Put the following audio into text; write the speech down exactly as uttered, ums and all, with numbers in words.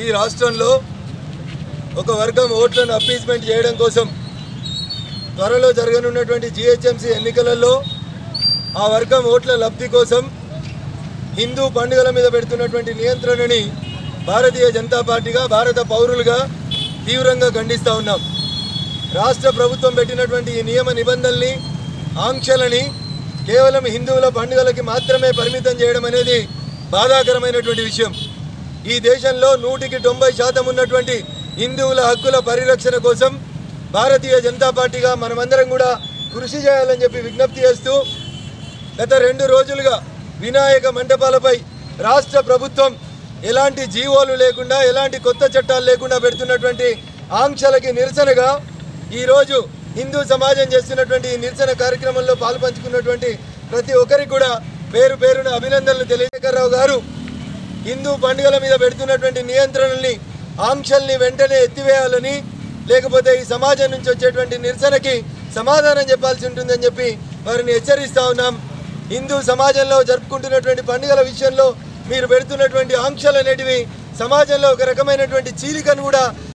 ఈ రాష్ట్రంలో ఒక వర్గం ఓట్లను అపీస్మెంట్ చేయడం కోసం త్వరలో జరగనున్నటువంటి జీహెచ్ఎంసీ ఎన్నికలలో ఆ వర్గం ఓట్ల లబ్ధి కోసం హిందూ పండుగల మీద పెడుతున్నటువంటి నియంత్రణని భారతీయ జనతా పార్టీగా భారత పౌరులుగా తీవ్రంగా ఖండిస్తూ ఉన్నాం. రాష్ట్ర ప్రభుత్వం పెట్టినటువంటి ఈ నియమ నిబంధనల్ని ఆంక్షలని కేవలం హిందువుల పండుగలకి మాత్రమే పరిమితం చేయడం అనేది బాధాకరమైనటువంటి విషయం. ఈ దేశంలో నూటికి తొంభై శాతం ఉన్నటువంటి హిందువుల హక్కుల పరిరక్షణ కోసం భారతీయ జనతా పార్టీగా మనమందరం కూడా కృషి చేయాలని చెప్పి విజ్ఞప్తి చేస్తూ గత రెండు రోజులుగా వినాయక మండపాలపై రాష్ట్ర ప్రభుత్వం ఎలాంటి జీవోలు లేకుండా ఎలాంటి కొత్త చట్టాలు లేకుండా పెడుతున్నటువంటి ఆంక్షలకి నిరసనగా ఈరోజు హిందూ సమాజం చేస్తున్నటువంటి నిరసన కార్యక్రమంలో పాల్పంచుకున్నటువంటి ప్రతి ఒక్కరికి కూడా పేరు పేరున అభినందనలు తెలియజేయరావు గారు హిందూ పండుగల మీద పెడుతున్నటువంటి నియంత్రణల్ని ఆంక్షల్ని వెంటనే ఎత్తివేయాలని లేకపోతే ఈ సమాజం నుంచి వచ్చేటువంటి నిరసనకి సమాధానం చెప్పాల్సి ఉంటుందని చెప్పి వారిని హెచ్చరిస్తూ ఉన్నాం. హిందూ సమాజంలో జరుపుకుంటున్నటువంటి పండుగల విషయంలో మీరు పెడుతున్నటువంటి ఆంక్షలు అనేటివి సమాజంలో ఒక రకమైనటువంటి చీలికను కూడా